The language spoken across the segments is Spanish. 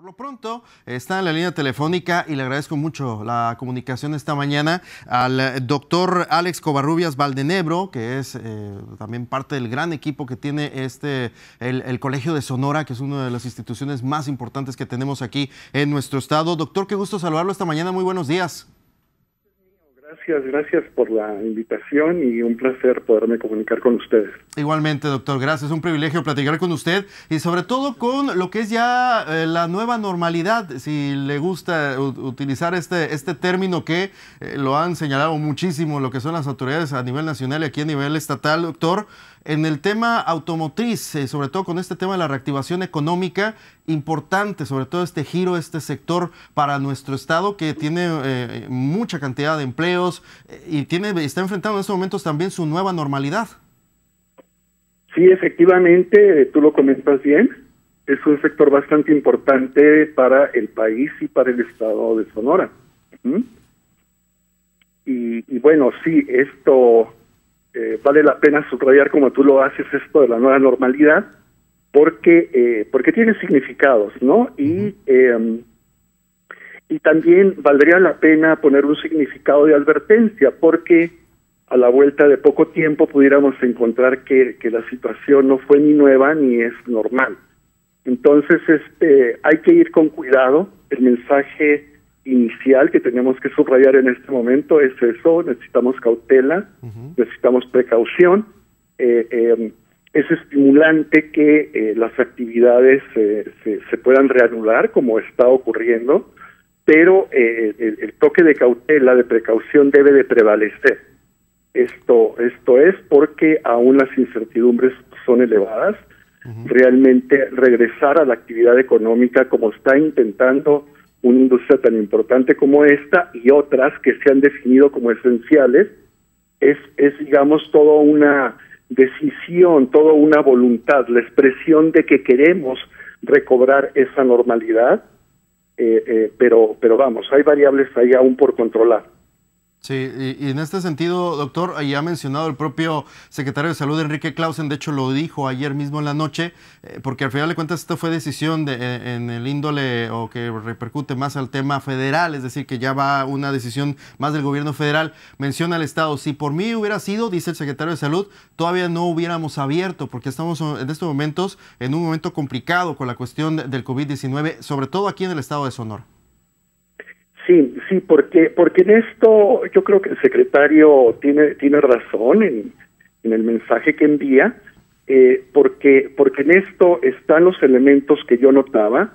Por lo pronto, está en la línea telefónica y le agradezco mucho la comunicación esta mañana al doctor Alex Covarrubias Valdenebro, que es también parte del gran equipo que tiene el Colegio de Sonora, que es una de las instituciones más importantes que tenemos aquí en nuestro estado. Doctor, qué gusto saludarlo esta mañana. Muy buenos días. Gracias por la invitación y un placer poderme comunicar con ustedes. Igualmente, doctor, gracias. Un privilegio platicar con usted y sobre todo con lo que es ya la nueva normalidad, si le gusta utilizar este término que lo han señalado muchísimo lo que son las autoridades a nivel nacional y aquí a nivel estatal, doctor. En el tema automotriz, sobre todo con este tema de la reactivación económica, importante, sobre todo este giro, este sector para nuestro estado que tiene mucha cantidad de empleos y está enfrentando en estos momentos también su nueva normalidad. Sí, efectivamente, tú lo comentas bien, es un sector bastante importante para el país y para el estado de Sonora. Y bueno, sí, esto... vale la pena subrayar como tú lo haces esto de la nueva normalidad porque tiene significados, ¿no? Y también valdría la pena poner un significado de advertencia porque a la vuelta de poco tiempo pudiéramos encontrar que la situación no fue ni nueva ni es normal. Entonces hay que ir con cuidado. El mensaje inicial que tenemos que subrayar en este momento es eso: necesitamos cautela, necesitamos precaución. Es estimulante que las actividades se puedan reanudar, como está ocurriendo, pero el toque de cautela, de precaución, debe de prevalecer. Esto es porque aún las incertidumbres son elevadas. Realmente regresar a la actividad económica como está intentando una industria tan importante como esta y otras que se han definido como esenciales, es digamos, toda una decisión, toda una voluntad, la expresión de que queremos recobrar esa normalidad, pero vamos, hay variables ahí aún por controlar. Sí, y en este sentido, doctor, ya ha mencionado el propio secretario de Salud, Enrique Claussen, de hecho lo dijo ayer mismo en la noche, porque al final de cuentas esta fue decisión en el índole o que repercute más al tema federal, es decir, que ya va una decisión más del gobierno federal, menciona al Estado, si por mí hubiera sido, dice el secretario de Salud, todavía no hubiéramos abierto, porque estamos en estos momentos en un momento complicado con la cuestión del COVID-19, sobre todo aquí en el Estado de Sonora. Sí, porque en esto yo creo que el secretario tiene razón en el mensaje que envía, porque en esto están los elementos que yo notaba,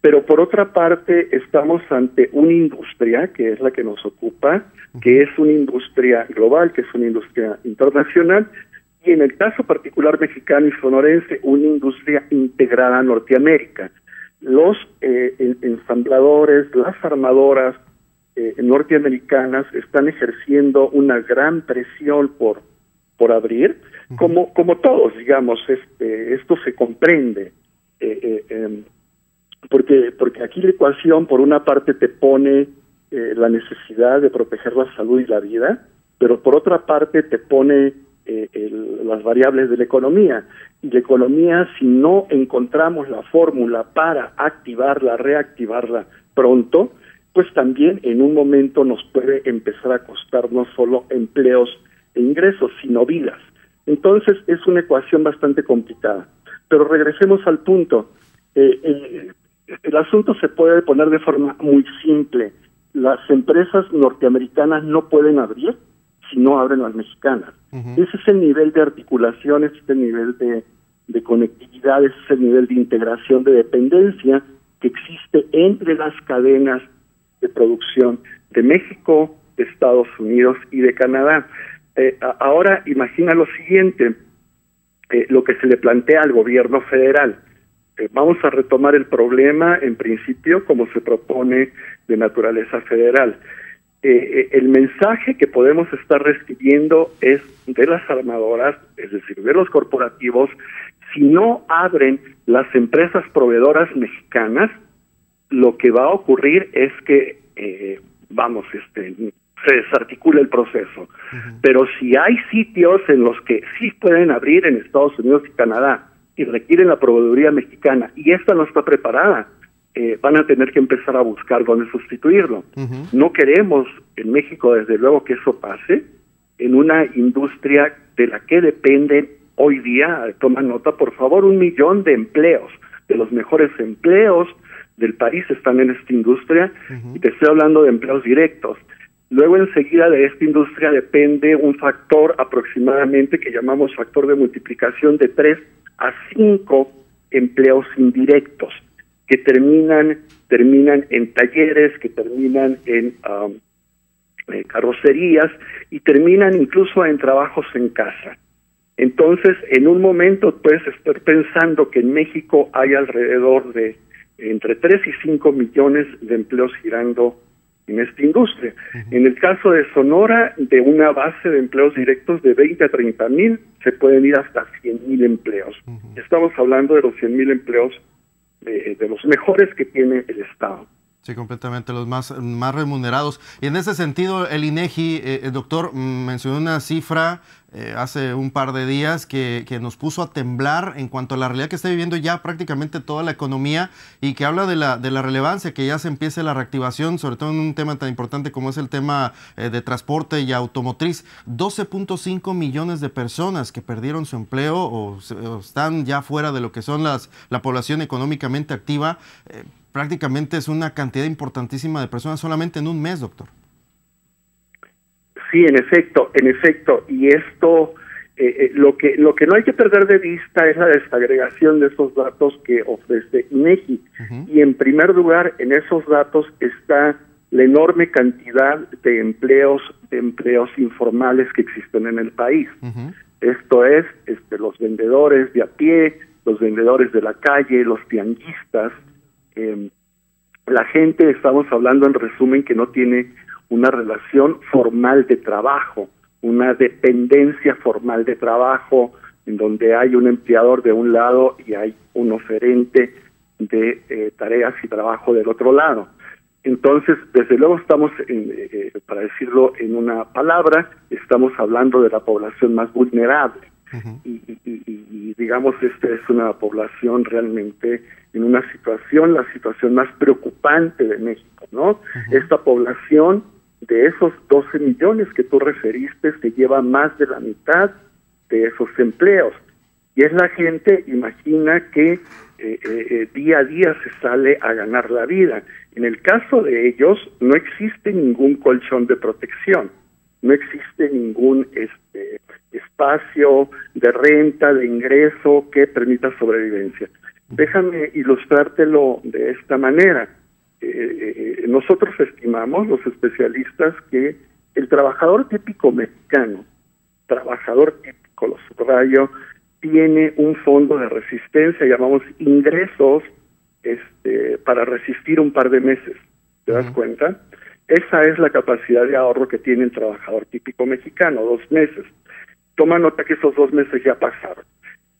pero por otra parte estamos ante una industria que es la que nos ocupa, que es una industria global, que es una industria internacional, y en el caso particular mexicano y sonorense, una industria integrada a Norteamérica. Los ensambladores, las armadoras norteamericanas están ejerciendo una gran presión por abrir, como todos, digamos, esto se comprende, porque aquí la ecuación por una parte te pone la necesidad de proteger la salud y la vida, pero por otra parte te pone las variables de la economía. Y la economía, si no encontramos la fórmula para activarla, reactivarla pronto, pues también en un momento nos puede empezar a costar no solo empleos e ingresos, sino vidas. Entonces es una ecuación bastante complicada. Pero regresemos al punto. El asunto se puede poner de forma muy simple. Las empresas norteamericanas no pueden abrir si no abren las mexicanas. Ese es el nivel de articulación, ese es el nivel de conectividad, ese es el nivel de integración de dependencia que existe entre las cadenas de producción de México, de Estados Unidos y de Canadá. Ahora imagina lo siguiente, lo que se le plantea al gobierno federal. Vamos a retomar el problema en principio como se propone de naturaleza federal. El mensaje que podemos estar recibiendo es de las armadoras, es decir, de los corporativos: si no abren las empresas proveedoras mexicanas, lo que va a ocurrir es que, se desarticula el proceso. Pero si hay sitios en los que sí pueden abrir en Estados Unidos y Canadá y requieren la proveeduría mexicana, y esta no está preparada, van a tener que empezar a buscar dónde sustituirlo. Uh-huh. No queremos en México, desde luego, que eso pase en una industria de la que dependen hoy día, toma nota, por favor, 1 millón de empleos, de los mejores empleos del país están en esta industria, uh-huh. y te estoy hablando de empleos directos. Luego enseguida de esta industria depende un factor aproximadamente que llamamos factor de multiplicación de 3 a 5 empleos indirectos que terminan en talleres, que terminan en carrocerías y terminan incluso en trabajos en casa. Entonces, en un momento puedes estar pensando que en México hay alrededor de entre 3 y 5 millones de empleos girando en esta industria. Uh-huh. En el caso de Sonora, de una base de empleos directos de 20 a 30 mil, se pueden ir hasta 100 mil empleos. Uh-huh. Estamos hablando de los 100 mil empleos de los mejores que tiene el Estado. Sí, completamente, los más remunerados. Y en ese sentido, el INEGI, el doctor, mencionó una cifra hace un par de días que nos puso a temblar en cuanto a la realidad que está viviendo ya prácticamente toda la economía y que habla de la relevancia, que ya se empiece la reactivación, sobre todo en un tema tan importante como es el tema de transporte y automotriz. 12.5 millones de personas que perdieron su empleo o están ya fuera de lo que son la población económicamente activa. Prácticamente es una cantidad importantísima de personas solamente en un mes, doctor. Sí, en efecto. Y esto, lo que no hay que perder de vista es la desagregación de esos datos que ofrece INEGI. Uh-huh. Y en primer lugar, en esos datos está la enorme cantidad de empleos informales que existen en el país. Uh-huh. Esto es, los vendedores de a pie, los vendedores de la calle, los tianguistas. La gente, estamos hablando en resumen, que no tiene una relación formal de trabajo, una dependencia formal de trabajo, en donde hay un empleador de un lado y hay un oferente de tareas y trabajo del otro lado. Entonces, desde luego estamos, para decirlo en una palabra, estamos hablando de la población más vulnerable. Uh-huh. Y digamos, esta es una población realmente en una situación, la situación más preocupante de México, ¿no? Uh-huh. Esta población, de esos 12 millones que tú referiste, se lleva más de la mitad de esos empleos. Y es la gente, imagina, que día a día se sale a ganar la vida. En el caso de ellos, no existe ningún colchón de protección. No existe ningún espacio de renta, de ingreso que permita sobrevivencia. Déjame ilustrártelo de esta manera. Nosotros estimamos, los especialistas, que el trabajador típico mexicano, trabajador típico, lo subrayo, tiene un fondo de resistencia, llamamos ingresos, para resistir un par de meses. ¿Te das cuenta? Esa es la capacidad de ahorro que tiene el trabajador típico mexicano, 2 meses. Toma nota que esos 2 meses ya pasaron.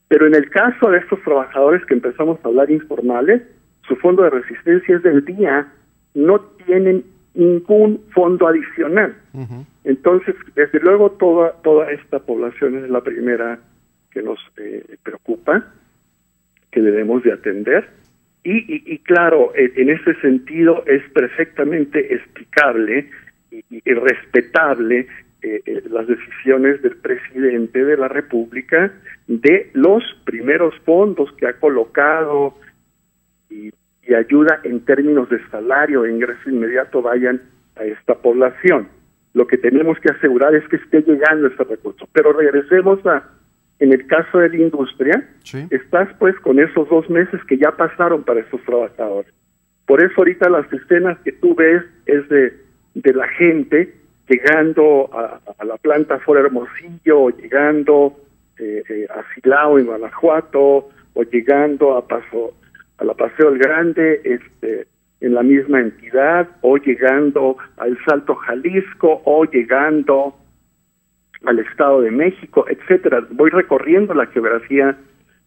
Pero en el caso de estos trabajadores que empezamos a hablar informales, su fondo de resistencia es del día, no tienen ningún fondo adicional. Uh-huh. Entonces, desde luego, toda esta población es la primera que nos preocupa, que debemos de atender. Y claro, en ese sentido es perfectamente explicable y respetable las decisiones del presidente de la República de los primeros fondos que ha colocado y ayuda en términos de salario e ingreso inmediato vayan a esta población. Lo que tenemos que asegurar es que esté llegando este recurso. Pero regresemos a... En el caso de la industria, sí. Estás pues con esos 2 meses que ya pasaron para esos trabajadores. Por eso ahorita las escenas que tú ves es de la gente llegando a la planta fuera Hermosillo, o llegando a Silao en Guanajuato, o llegando a la Paseo el Grande en la misma entidad, o llegando al Salto Jalisco, o llegando al Estado de México, etcétera. Voy recorriendo la geografía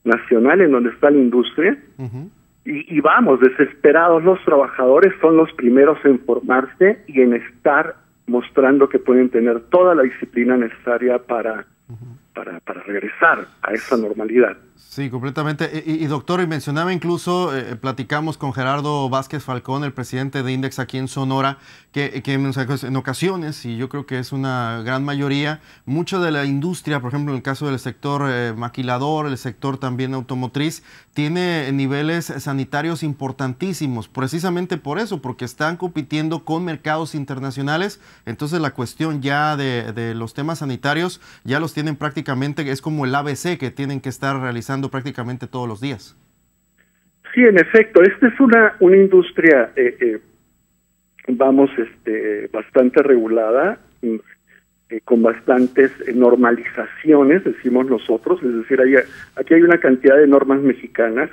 nacional en donde está la industria. Uh-huh. y vamos, desesperados los trabajadores, son los primeros en formarse y en estar mostrando que pueden tener toda la disciplina necesaria para regresar a esa normalidad. Sí, completamente. Y doctor, mencionaba incluso, platicamos con Gerardo Vázquez Falcón, el presidente de Index aquí en Sonora, que en ocasiones, y yo creo que es una gran mayoría, mucha de la industria, por ejemplo, en el caso del sector maquilador, el sector también automotriz, tiene niveles sanitarios importantísimos, precisamente por eso, porque están compitiendo con mercados internacionales. Entonces la cuestión ya de los temas sanitarios ya los tienen prácticamente, es como el ABC que tienen que estar realizando prácticamente todos los días. Sí, en efecto, esta es una industria, bastante regulada, con bastantes normalizaciones, decimos nosotros, es decir, aquí hay una cantidad de normas mexicanas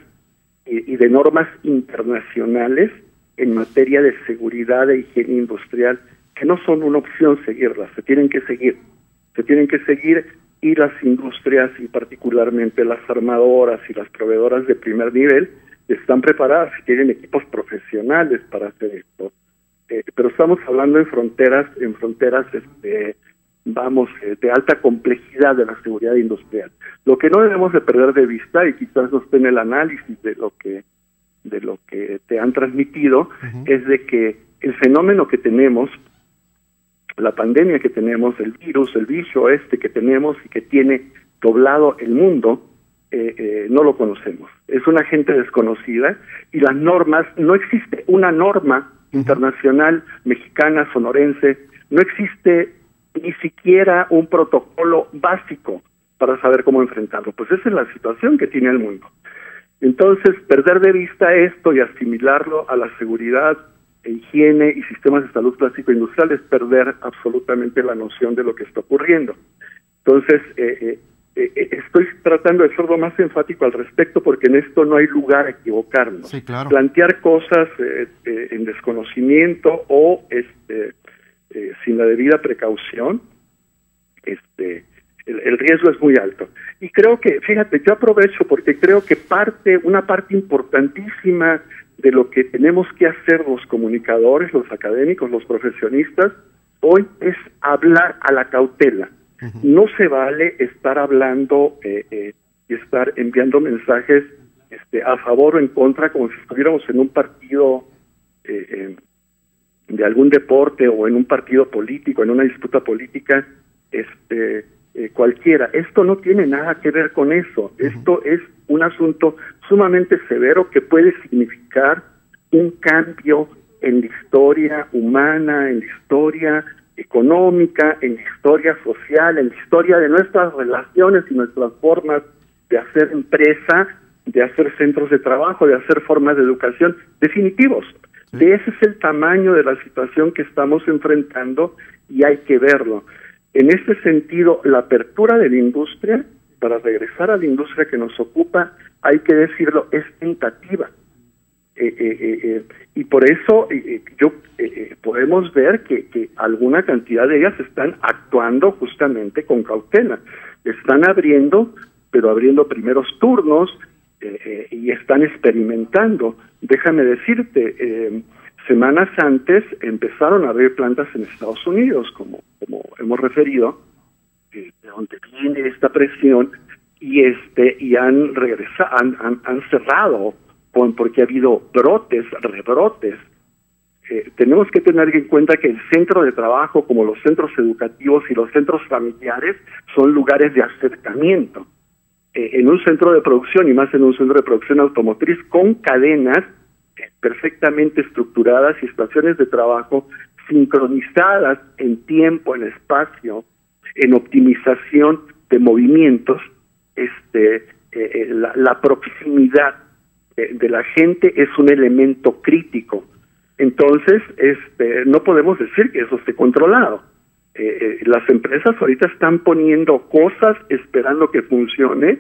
y de normas internacionales en materia de seguridad e higiene industrial que no son una opción seguirlas, se tienen que seguir. Y las industrias, y particularmente las armadoras y las proveedoras de primer nivel, están preparadas, tienen equipos profesionales para hacer esto. Pero estamos hablando en fronteras de alta complejidad de la seguridad industrial. Lo que no debemos de perder de vista, y quizás no esté en el análisis de lo que te han transmitido, es de que el fenómeno que tenemos, la pandemia que tenemos, el virus, el bicho este que tenemos y que tiene doblado el mundo, no lo conocemos. Es una gente desconocida y las normas, no existe una norma internacional, mexicana, sonorense, no existe ni siquiera un protocolo básico para saber cómo enfrentarlo. Pues esa es la situación que tiene el mundo. Entonces, perder de vista esto y asimilarlo a la seguridad, higiene y sistemas de salud plástico industrial es perder absolutamente la noción de lo que está ocurriendo. Entonces, estoy tratando de ser lo más enfático al respecto porque en esto no hay lugar a equivocarnos. Sí, claro. Plantear cosas en desconocimiento o sin la debida precaución, el riesgo es muy alto. Y creo que, fíjate, yo aprovecho porque creo que una parte importantísima de lo que tenemos que hacer los comunicadores, los académicos, los profesionistas, hoy es hablar a la cautela. No se vale estar hablando y estar enviando mensajes a favor o en contra, como si estuviéramos en un partido de algún deporte o en un partido político, en una disputa política cualquiera. Esto no tiene nada que ver con eso. Esto es un asunto sumamente severo que puede significar un cambio en la historia humana, en la historia económica, en la historia social, en la historia de nuestras relaciones y nuestras formas de hacer empresa, de hacer centros de trabajo, de hacer formas de educación definitivos. De ese es el tamaño de la situación que estamos enfrentando y hay que verlo. En este sentido, la apertura de la industria, para regresar a la industria que nos ocupa, hay que decirlo, es tentativa. Y por eso podemos ver que alguna cantidad de ellas están actuando justamente con cautela. Están abriendo, pero abriendo primeros turnos y están experimentando. Déjame decirte, semanas antes empezaron a abrir plantas en Estados Unidos, como hemos referido, de donde viene esta presión, y han regresado, han cerrado porque ha habido brotes, rebrotes. Tenemos que tener en cuenta que el centro de trabajo, como los centros educativos y los centros familiares, son lugares de acercamiento. En un centro de producción, y más en un centro de producción automotriz, con cadenas perfectamente estructuradas y estaciones de trabajo sincronizadas en tiempo, en espacio, en optimización de movimientos, la proximidad de la gente es un elemento crítico. Entonces, no podemos decir que eso esté controlado. Las empresas ahorita están poniendo cosas esperando que funcione,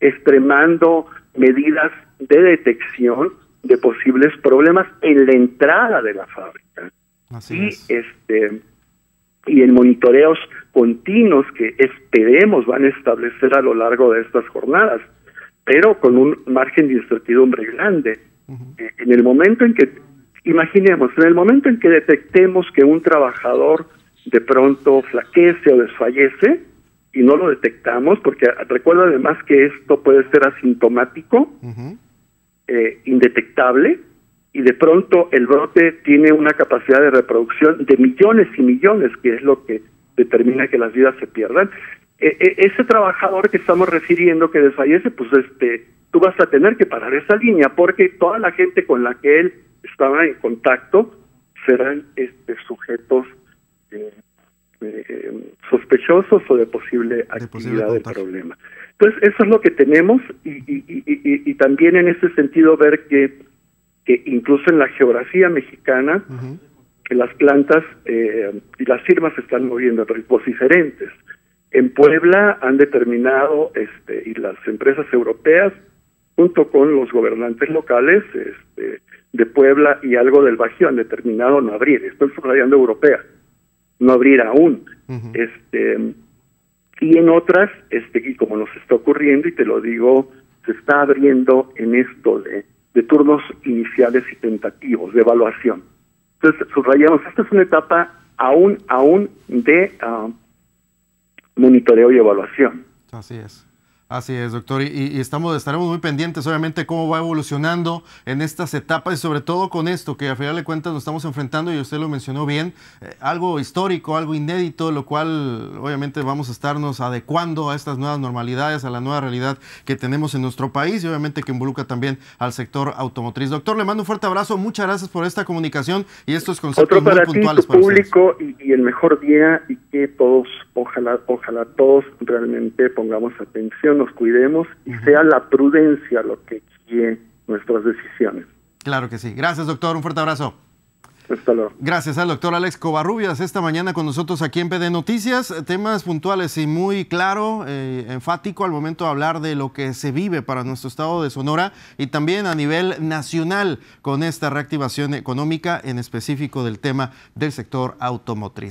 extremando medidas de detección de posibles problemas en la entrada de la fábrica. Y en monitoreos continuos que esperemos van a establecer a lo largo de estas jornadas, pero con un margen de incertidumbre grande. En el momento en que, imaginemos, en el momento en que detectemos que un trabajador de pronto flaquece o desfallece, y no lo detectamos, porque recuerda además que esto puede ser asintomático, indetectable, y de pronto el brote tiene una capacidad de reproducción de millones y millones, que es lo que determina que las vidas se pierdan. Ese trabajador que estamos refiriendo que desfallece, pues tú vas a tener que parar esa línea, porque toda la gente con la que él estaba en contacto serán sujetos sospechosos o de posible actividad del problema. Entonces, eso es lo que tenemos, y también en ese sentido ver que incluso en la geografía mexicana, que las plantas y las firmas se están moviendo a ritmos diferentes. En Puebla han determinado, y las empresas europeas, junto con los gobernantes locales de Puebla y algo del Bajío, han determinado no abrir. Estoy subrayando europea, no abrir aún. Y en otras, y como nos está ocurriendo, y te lo digo, se está abriendo en esto de turnos iniciales y tentativos, de evaluación. Entonces, subrayamos, esta es una etapa aún de monitoreo y evaluación. Así es, doctor, y estaremos muy pendientes, obviamente, cómo va evolucionando en estas etapas, y sobre todo con esto, que a final de cuentas nos estamos enfrentando, y usted lo mencionó bien, algo histórico, algo inédito, lo cual, obviamente, vamos a estarnos adecuando a estas nuevas normalidades, a la nueva realidad que tenemos en nuestro país, y obviamente que involucra también al sector automotriz. Doctor, le mando un fuerte abrazo, muchas gracias por esta comunicación y estos conceptos muy puntuales para ustedes. Otro para ti, tu público, y el mejor día, y que todos, ojalá todos realmente pongamos atención, nos cuidemos y sea la prudencia lo que guíe nuestras decisiones. Claro que sí. Gracias, doctor. Un fuerte abrazo. Hasta luego. Gracias al doctor Alex Covarrubias esta mañana con nosotros aquí en PD Noticias. Temas puntuales y muy claro, enfático al momento de hablar de lo que se vive para nuestro estado de Sonora y también a nivel nacional con esta reactivación económica, en específico del tema del sector automotriz.